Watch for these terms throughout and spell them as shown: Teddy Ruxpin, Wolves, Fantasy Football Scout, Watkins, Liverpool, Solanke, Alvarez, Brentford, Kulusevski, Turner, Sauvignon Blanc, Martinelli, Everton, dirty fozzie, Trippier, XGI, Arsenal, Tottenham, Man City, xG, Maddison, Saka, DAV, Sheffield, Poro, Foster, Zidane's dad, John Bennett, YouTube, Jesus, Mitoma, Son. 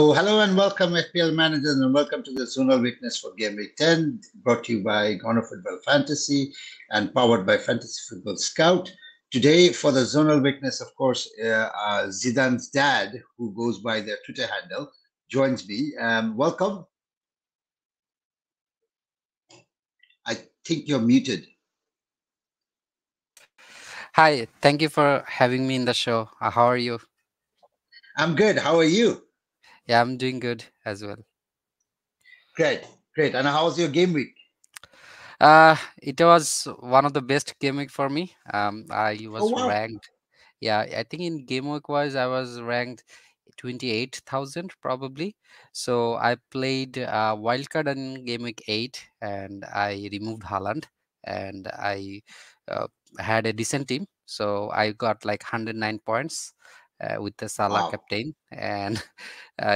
Oh, hello and welcome, FPL managers, and welcome to the Zonal Weakness for Game Week 10, brought to you by Ghono Football Fantasy and powered by Fantasy Football Scout. Today, for the Zonal Weakness, of course, Zidane's dad, who goes by their Twitter handle, joins me. Welcome. I think you're muted. Hi, thank you for having me in the show. How are you? I'm good. How are you? Yeah, I'm doing good as well. Great, great. And how was your game week? It was one of the best game week for me. I was ranked. Yeah, I think in game week wise, I was ranked 28,000 probably. So I played wildcard in game week 8 and I removed Haaland and I had a decent team. So I got like 109 points. With the Salah captain, and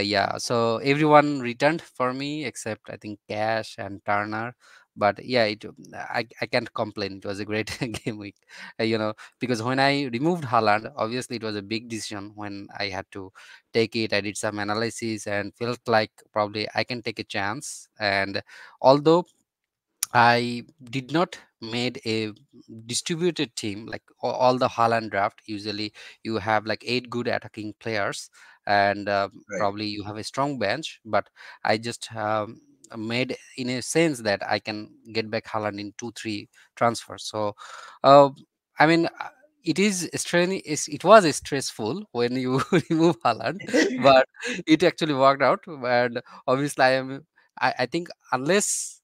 yeah, so everyone returned for me except I think Cash and Turner, but yeah, I can't complain. It was a great game week, you know, because when I removed Haaland, obviously it was a big decision when I had to take it. I did some analysis and felt like probably I can take a chance, and although I did not made a distributed team like all the Haaland draft. Usually you have like 8 good attacking players and probably you have a strong bench, but I just made in a sense that I can get back Haaland in 2-3 transfers. So, I mean, it was stressful when you remove Haaland, but it actually worked out. And obviously I think unless,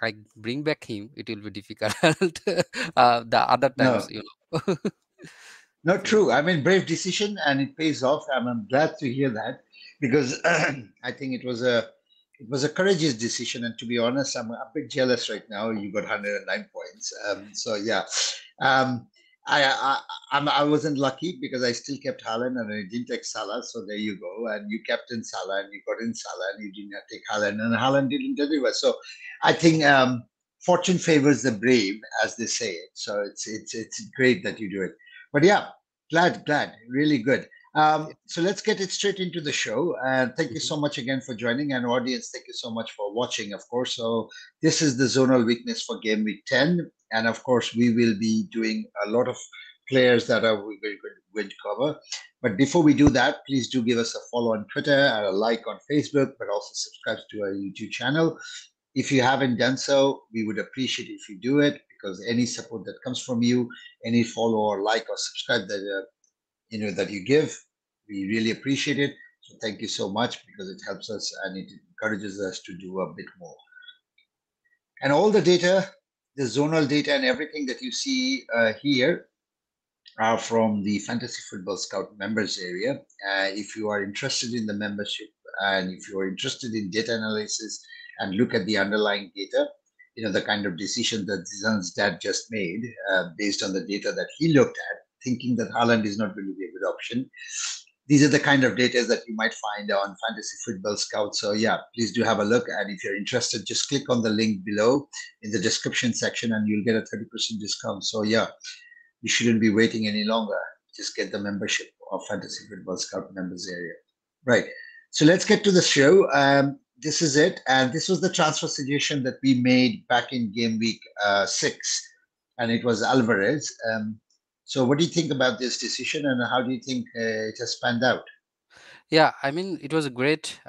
I bring back him, it will be difficult the other times, you know. Not true. I mean, brave decision, and it pays off. I'm glad to hear that, because I think it was a courageous decision. And to be honest, I'm a bit jealous right now. You got 109 points. So yeah, I wasn't lucky because I still kept Haaland and I didn't take Salah. So there you go. And you kept in Salah and you got in Salah and you did not take Haaland, and Haaland didn't deliver. So I think fortune favors the brave, as they say it. So it's great that you do it. But yeah, glad, really good. So let's get it straight into the show. And thank you so much again for joining, and audience, thank you so much for watching, of course. So this is the Zonal Weakness for Game Week 10. And of course, we will be doing a lot of players that are going to cover. But before we do that, please do give us a follow on Twitter and a like on Facebook, but also subscribe to our YouTube channel. If you haven't done so, we would appreciate if you do it, because any support that comes from you, any follow or like or subscribe that you know that you give, we really appreciate it. So thank you so much, because it helps us and it encourages us to do a bit more. And all the data, the zonal data and everything that you see here are from the Fantasy Football Scout members area. If you are interested in the membership, and if you are interested in data analysis and look at the underlying data, you know, the kind of decision that Zidane's dad just made based on the data that he looked at, thinking that Haaland is not going to be a good option. These are the kind of data that you might find on Fantasy Football Scout. So yeah, please do have a look. And if you're interested, just click on the link below in the description section and you'll get a 30% discount. So yeah, you shouldn't be waiting any longer. Just get the membership of Fantasy Football Scout members area. Right. So let's get to the show. This is it. And this was the transfer suggestion that we made back in game week 6. And it was Alvarez. So what do you think about this decision, and how do you think it has panned out? Yeah, I mean, it was a great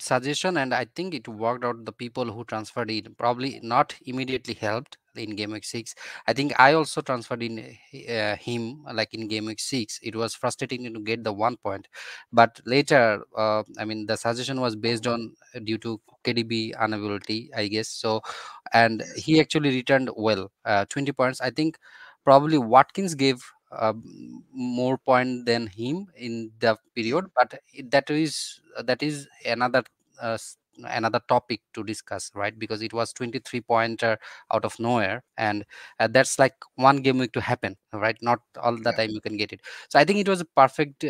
suggestion, and I think it worked out. The people who transferred in probably not immediately helped in game week 6. I think I also transferred in him like in game week 6. It was frustrating to get the 1 point, but later, I mean, the suggestion was based on due to KDB unavailability, I guess. So, and he actually returned well, 20 points, I think. Probably Watkins gave more point than him in the period, but that is another topic to discuss, right? Because it was 23-pointer out of nowhere, and that's like one game week to happen, right? Not all the time you can get it. So I think it was a perfect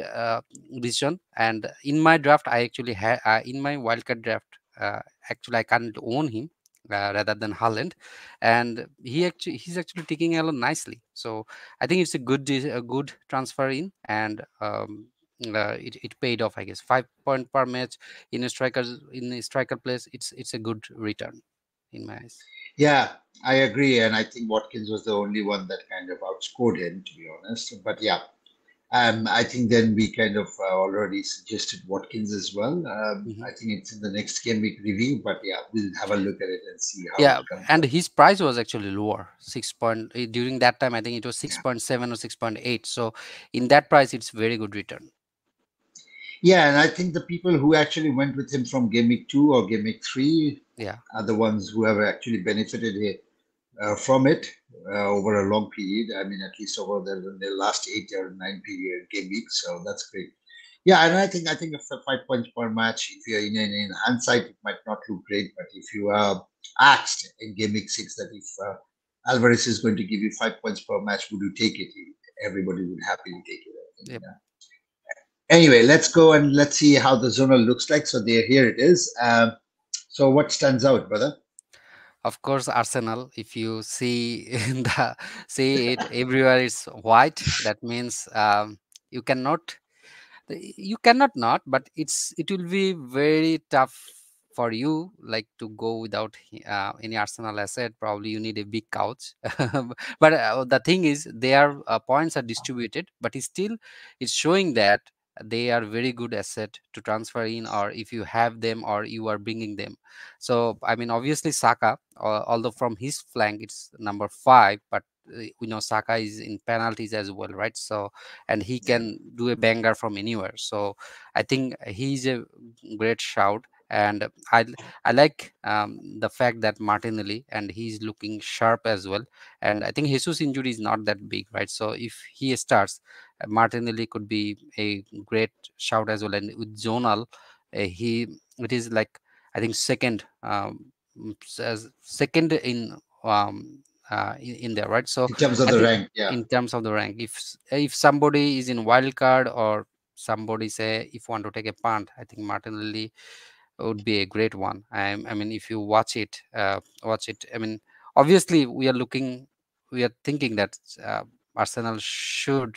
decision. And in my draft, I actually had in my wildcard draft, actually I can't own him. Rather than Haaland, and he's actually ticking along nicely. So I think it's a good transfer in, and it paid off, I guess. 5 points per match in a striker place. It's a good return in my eyes. Yeah, I agree, and I think Watkins was the only one that kind of outscored him, to be honest. But yeah, I think then we kind of already suggested Watkins as well. I think it's in the next game week review, but yeah, we'll have a look at it and see how it comes. And his price was actually lower, 6 point during that time. I think it was 6.7 or 6.8. So in that price, it's very good return. Yeah, and I think the people who actually went with him from game week 2 or game week 3 are the ones who have actually benefited from it over a long period. I mean, at least over the last 8 or 9 period game weeks. So that's great. Yeah, and I think if 5 points per match, if you're in hindsight, it might not look great. But if you are asked in game week 6 that if Alvarez is going to give you 5 points per match, would you take it? Everybody would happily take it, I think. Yeah. Anyway, let's go and let's see how the zonal looks like. So there, here it is. So what stands out, brother? Of course, Arsenal. If you see it everywhere, it's white. That means you cannot not. But it will be very tough for you, like, to go without any Arsenal asset. Probably you need a big couch. But the thing is, their points are distributed, but it's showing that they are very good asset to transfer in, or if you have them or you are bringing them. So I mean, obviously Saka, although from his flank it's number 5, but we know Saka is in penalties as well, right? So, and he can do a banger from anywhere. So I think he's a great shout. And I like the fact that Martinelli, and he's looking sharp as well. And I think Jesus' injury is not that big, right? So if he starts, Martinelli could be a great shout as well. And with Zonal, it is, like, I think second in there, right? So in terms of the rank, in terms of the rank, if somebody is in wild card, or somebody say if you want to take a punt, I think Martinelli would be a great one. I mean, if you watch it. I mean, obviously we are thinking that Arsenal should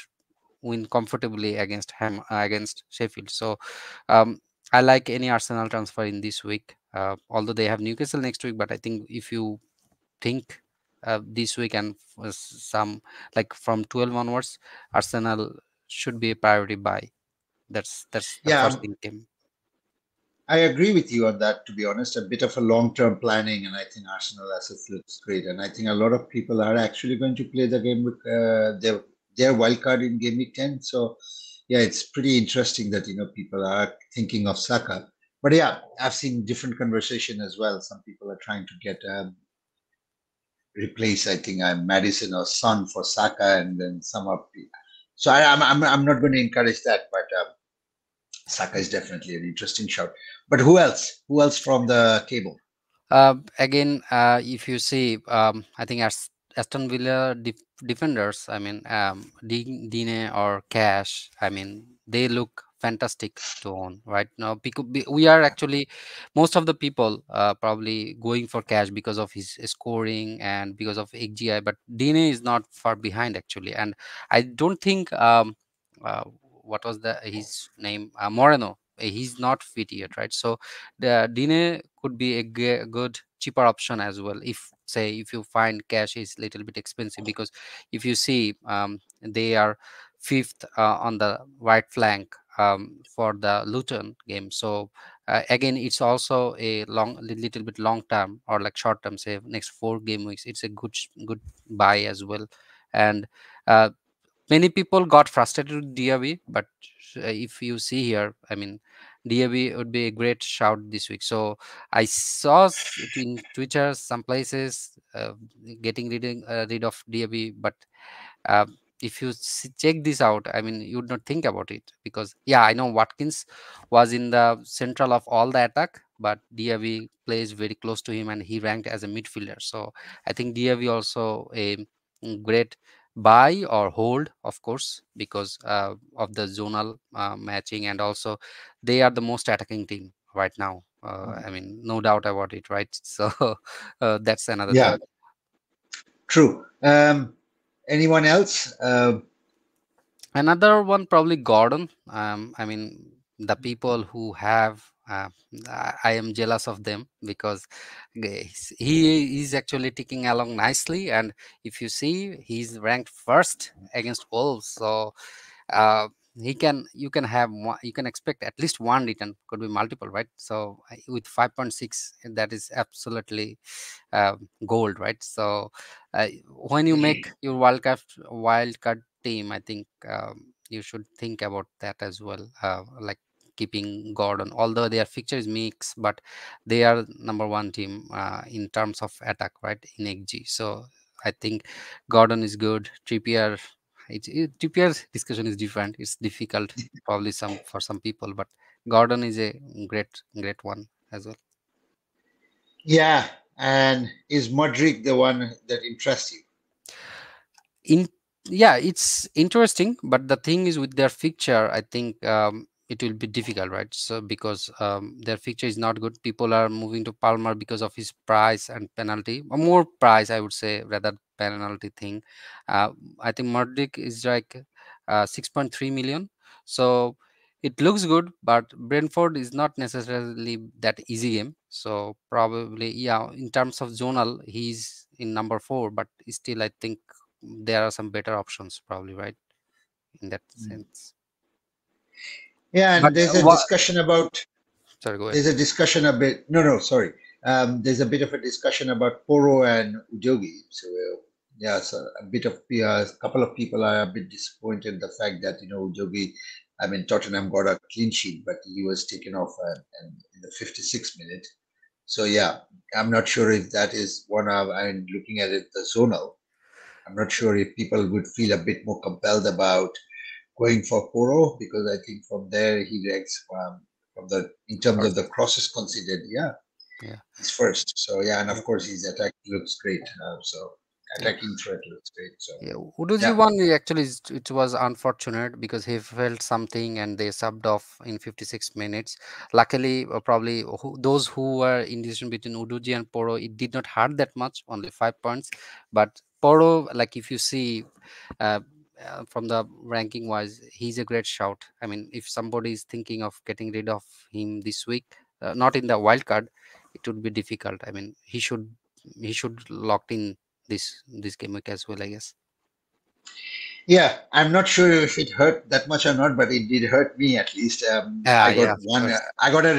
win comfortably against Sheffield. So I like any Arsenal transfer in this week. Although they have Newcastle next week, but I think if you think this week and some, like, from 12 onwards, Arsenal should be a priority buy. That's the first thing. I agree with you on that, to be honest. A bit of a long-term planning, and I think Arsenal assets looks great. And I think a lot of people are actually going to play the game with their wild card in game week 10. So, yeah, it's pretty interesting that, you know, people are thinking of Saka. But yeah, I've seen different conversation as well. Some people are trying to get replace, I think, Maddison or Son for Saka, and then some of the. So I'm not going to encourage that, but. Saka is definitely an interesting shout. But who else? Who else from the table? Again, if you see, I think Aston Villa defenders, I mean, Dine or Cash, I mean, they look fantastic to own right now, because we are actually, most of the people probably going for Cash because of his scoring and because of XGI, but Dine is not far behind, actually. And I don't think... what was his name? Moreno. He's not fit yet, right? So the Dine could be a good cheaper option as well. If you find Cash is a little bit expensive, because if you see, they are 5th on the right flank for the Luton game. So again, it's also a little bit long term, or like short term, say next 4 game weeks. It's a good buy as well. And many people got frustrated with DAV, but if you see here, I mean, DAV would be a great shout this week. So I saw in Twitter some places getting rid of DAV, but if you check this out, I mean, you would not think about it, because, yeah, I know Watkins was in the central of all the attack, but DAV plays very close to him and he ranked as a midfielder. So I think DAV also a great buy or hold, of course, because of the zonal matching, and also they are the most attacking team right now. I mean, no doubt about it, right? So that's another thing. True. Anyone else? Another one, probably Gordon. I mean, the people who have, I am jealous of them because he is actually ticking along nicely. And if you see, he's ranked first against Wolves. So you can expect at least one return, could be multiple, right? So with 5.6, that is absolutely gold, right? So when you make your wild card team, I think you should think about that as well, like keeping Gordon, although their fixture is mixed, but they are #1 team in terms of attack, right, in xG. So I think Gordon is good. Trippier, Trippier's discussion is different. It's difficult probably for some people, but Gordon is a great one as well. Yeah, and is Modric the one that interests you? Yeah, it's interesting, but the thing is with their fixture, I think it will be difficult, right? So because their fixture is not good. People are moving to Palmer because of his price and penalty. More price, I would say, rather penalty thing. I think Modric is like 6.3 million. So it looks good, but Brentford is not necessarily that easy game. So probably, yeah, in terms of zonal, he's in #4, but still I think there are some better options probably, right, in that sense. Yeah, and but there's a discussion about, sorry, go ahead. There's a discussion a bit, no, sorry, there's a bit of a discussion about Poro and Udogi. So yeah, so a couple of people are a bit disappointed in the fact that, you know, Udogi, I mean, Tottenham got a clean sheet, but he was taken off and in the 56th minute. So yeah, I'm not sure if that is one of, and looking at it, the zonal, I'm not sure if people would feel a bit more compelled about going for Poro, because I think from there he ranks from the, in terms of the crosses considered, yeah, he's first. So yeah, and of course his attack looks great. So attacking threat looks great. So yeah, Udogi one actually it was unfortunate because he felt something and they subbed off in 56 minutes. Luckily, probably those who were in decision between Udogi and Poro, it did not hurt that much, only 5 points, but Poro, like if you see from the ranking wise, he's a great shout. I mean, if somebody is thinking of getting rid of him this week, not in the wild card, it would be difficult. I mean, he should locked in this game week as well, I guess. Yeah, I'm not sure if it hurt that much or not, but it did hurt me at least. I got one. I got a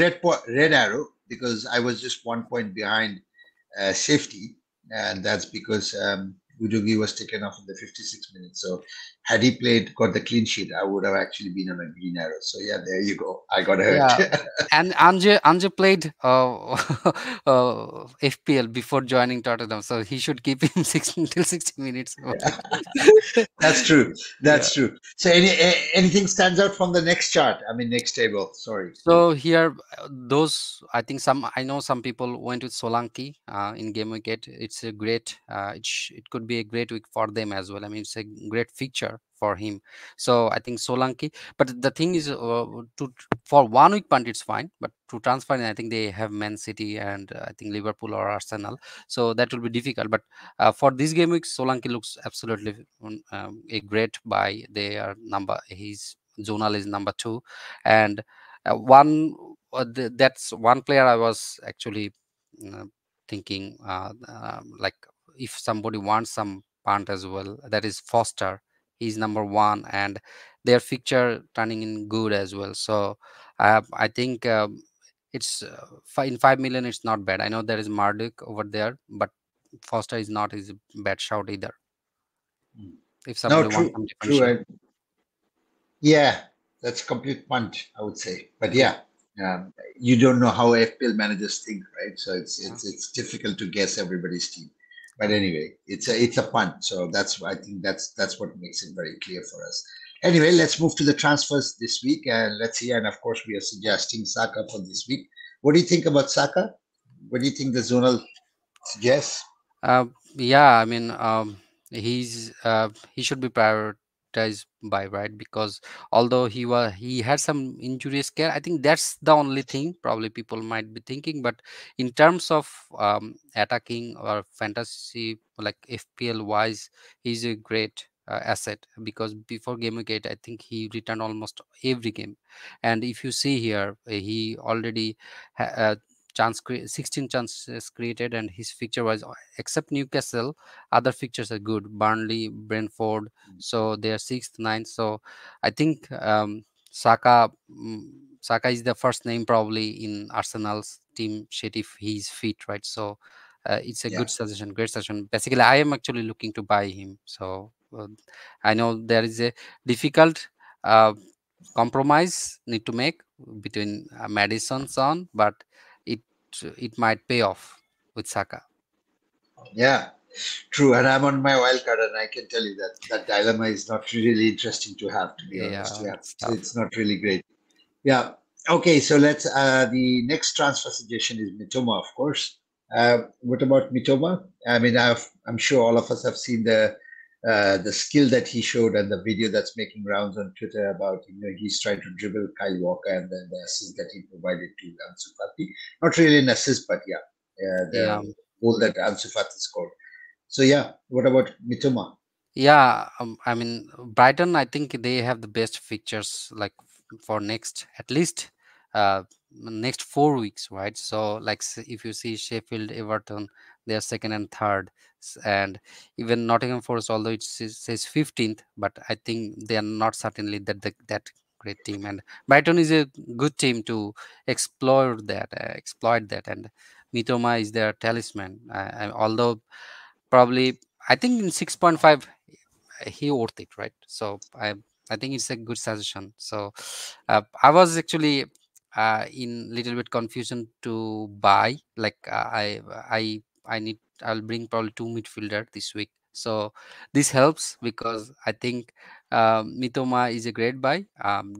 red arrow because I was just 1 point behind safety, and that's because Udogi was taken off in the 56 minutes. So had he got the clean sheet, I would have actually been on a green arrow. So yeah, there you go. I got hurt. Yeah. And Anje played FPL before joining Tottenham. So he should keep him 60 minutes. That's true. That's true. So anything stands out from the next table? Sorry. So here, I think I know some people went with Solanke in game week 8. It's a great, it could be a great week for them as well. I mean, it's a great feature for him. So I think Solanke, but the thing is for 1 week punt, it's fine, but to transfer in, I think they have Man City and I think Liverpool or Arsenal. So that will be difficult, but for this game week, Solanke looks absolutely a great buy. His zonal is #2 and that's one player I was actually thinking like if somebody wants some punt as well, that is Foster. He's #1 and their fixture turning in good as well. So I think it's in 5 million. It's not bad. I know there is Marduk over there, but Foster is not his bad shout either. If somebody wants some different shout. Yeah, that's complete punt, I would say. But yeah, you don't know how FPL managers think, right? So it's difficult to guess everybody's team. But anyway, it's a punt, so I think that's what makes it very clear for us. Anyway, let's move to the transfers this week, and let's see. And of course, we are suggesting Saka for this week. What do you think about Saka? What do you think the zonal suggests? Yeah, I mean, he should be prioritized by, right, because although he had some injury scare, I think that's the only thing probably people might be thinking. But in terms of attacking or fantasy, like FPL wise, he's a great asset, because before game week 8 I think he returned almost every game. And if you see here, he already chance 16 chances created, and his fixture was, except Newcastle, other fixtures are good: Burnley, Brentford. So they are 6th, 9th. So I think Saka is the first name probably in Arsenal's team sheet if he's fit, right? So it's a good suggestion, great suggestion. Basically, I am actually looking to buy him. So I know there is a difficult compromise need to make between Maddison, Son, but it might pay off with Saka. Yeah, true. And I'm on my wild card, and I can tell you that that dilemma is not really interesting to have, to be honest. Yeah, so it's not really great. Yeah. Okay, so let's the next transfer suggestion is Mitoma, of course. What about Mitoma? I mean, I'm sure all of us have seen the skill that he showed and the video that's making rounds on Twitter about, you know, he's trying to dribble Kyle Walker, and then the assist that he provided to Ansu Fati. Not really an assist, but the goal that Ansu Fati scored. So yeah, what about Mitoma? Yeah, I mean, Brighton, I think they have the best fixtures like for next, at least next 4 weeks, right? So like if you see Sheffield, Everton, they are 2nd and 3rd, and even Nottingham Forest, although it says 15th, but I think they are not certainly that great team. And Brighton is a good team to exploit that, and Mitoma is their talisman. Although probably I think in 6.5 he worth it, right? So I think it's a good suggestion. So I was actually in little bit confusion to buy, like I'll bring probably 2 midfielder this week, so this helps, because I think Mitoma is a great buy,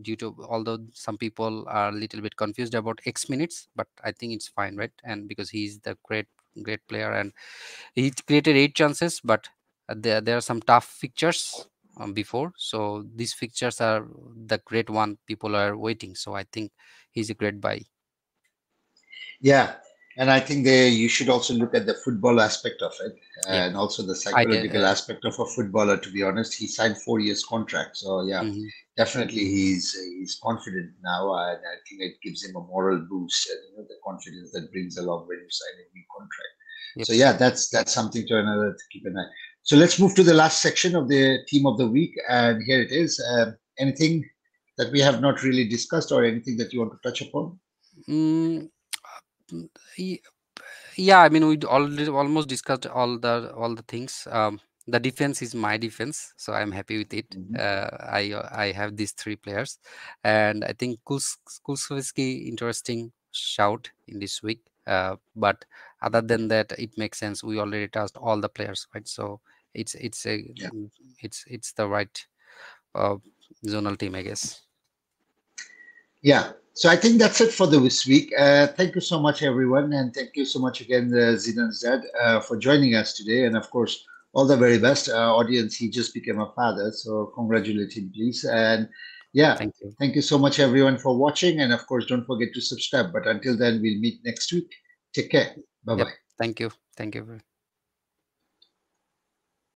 due to, although some people are a little bit confused about X minutes, but I think it's fine, right? And because he's the great player, and he created 8 chances, but there are some tough fixtures before, so these fixtures are the great one people are waiting, so I think he's a great buy. Yeah. And I think you should also look at the football aspect of it, and also the psychological aspect of a footballer, to be honest. He signed 4 years contract. So, yeah, definitely he's confident now. And I think it gives him a moral boost, and you know, the confidence that brings along when you sign a new contract. Yep. So, yeah, that's something to keep an eye. So let's move to the last section of the team of the week. And here it is. Anything that we have not really discussed, or anything that you want to touch upon? Yeah, I mean, we almost discussed all the things. The defense is my defense, so I'm happy with it. I have these 3 players, and I think Kulusevski, interesting shout in this week. But other than that, it makes sense. We already touched all the players, right? So it's the right zonal team, I guess. Yeah. So I think that's it for this week. Thank you so much, everyone. And thank you so much again, Zidane's dad, for joining us today. And of course, all the very best. Audience, he just became a father, so congratulate him, please. And yeah, thank you so much, everyone, for watching. And of course, don't forget to subscribe. But until then, we'll meet next week. Take care. Bye-bye. Yep. Thank you. Thank you.